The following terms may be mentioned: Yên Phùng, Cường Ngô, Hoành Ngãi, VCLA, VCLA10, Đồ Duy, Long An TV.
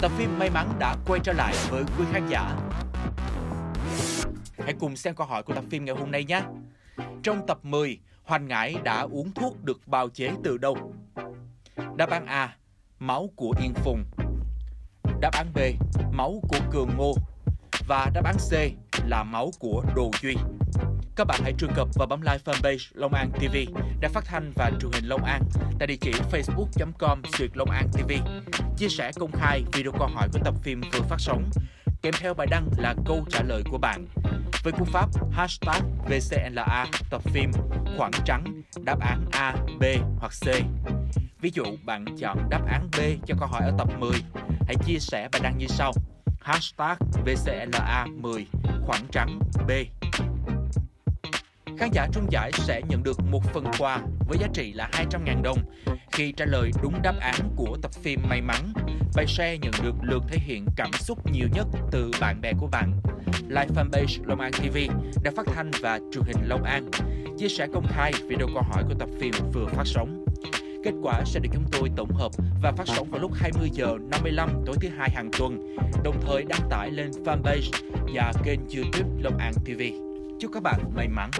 Tập phim may mắn đã quay trở lại với quý khán giả. Hãy cùng xem câu hỏi của tập phim ngày hôm nay nhé. Trong tập 10, Hoành Ngãi đã uống thuốc được bào chế từ đâu? Đáp án A, máu của Yên Phùng. Đáp án B, máu của Cường Ngô. Và đáp án C là máu của Đồ Duy. Các bạn hãy truy cập và bấm like fanpage Long An TV đã phát thanh và truyền hình Long An tại địa chỉ facebook.com/LongAnTV. Chia sẻ công khai video câu hỏi của tập phim vừa phát sóng, kèm theo bài đăng là câu trả lời của bạn với cú pháp #VCLA tập phim khoảng trắng đáp án A, B hoặc C. Ví dụ bạn chọn đáp án B cho câu hỏi ở tập 10, hãy chia sẻ bài đăng như sau: #VCLA10 khoảng trắng B. Khán giả trúng giải sẽ nhận được một phần quà với giá trị là 200.000 đồng khi trả lời đúng đáp án của tập phim may mắn. Bài share nhận được lượt thể hiện cảm xúc nhiều nhất từ bạn bè của bạn. Like fanpage Long An TV đã phát thanh và truyền hình Long An, chia sẻ công khai video câu hỏi của tập phim vừa phát sóng. Kết quả sẽ được chúng tôi tổng hợp và phát sóng vào lúc 20 giờ 55 tối thứ Hai hàng tuần, đồng thời đăng tải lên fanpage và kênh YouTube Long An TV. Chúc các bạn may mắn!